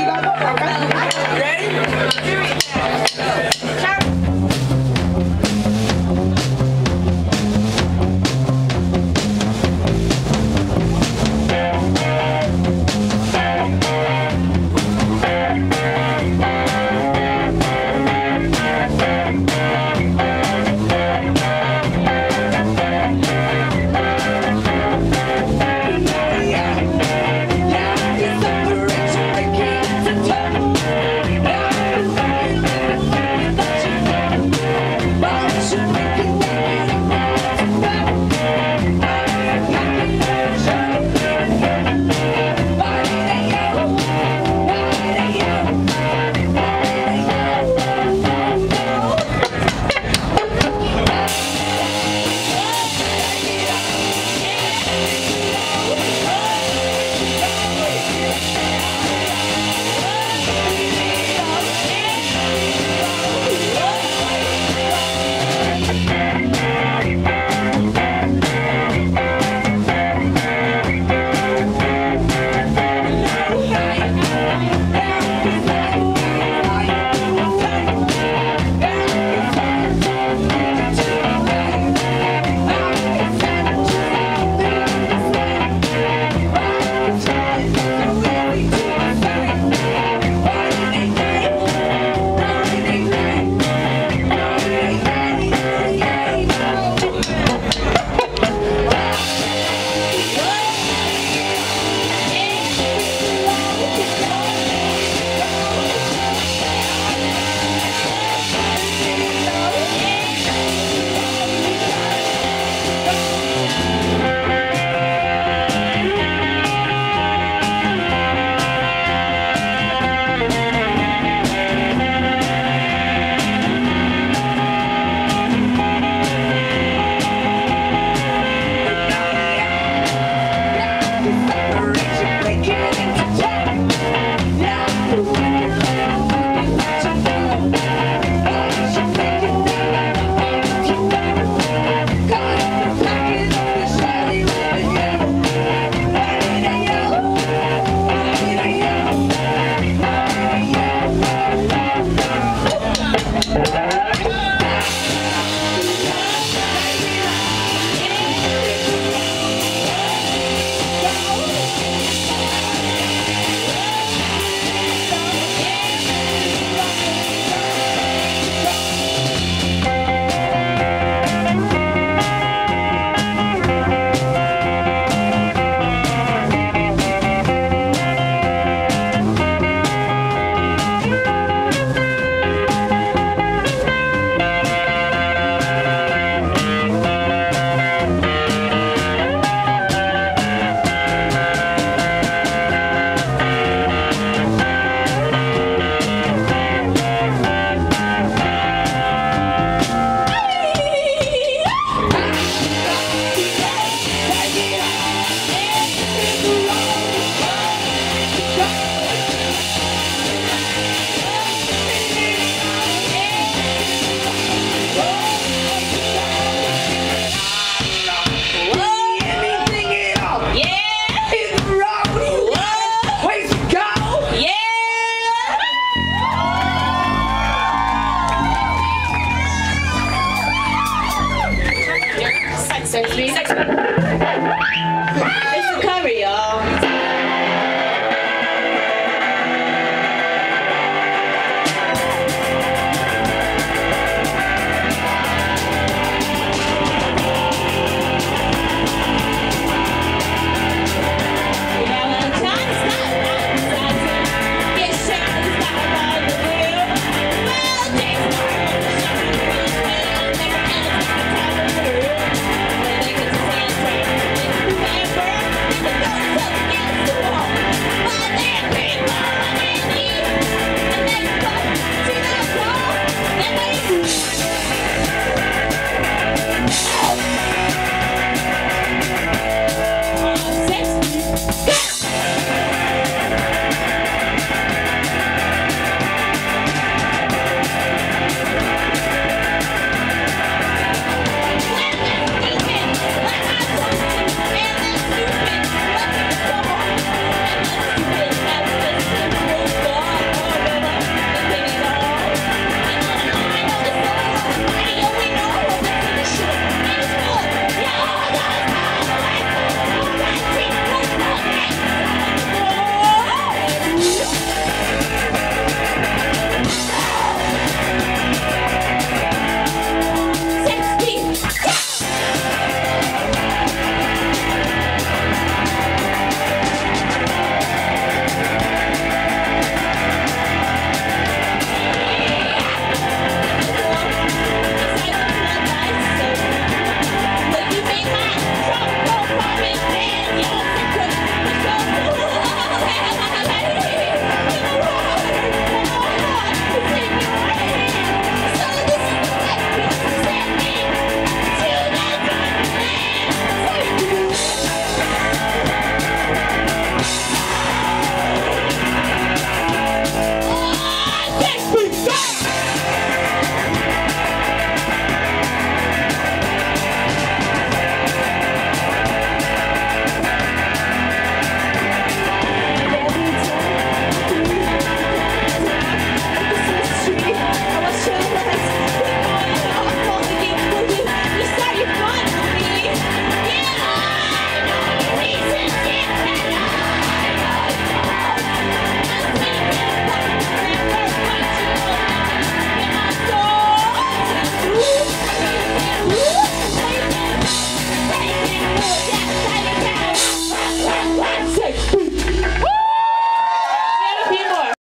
Here we go. You ready? Here we go.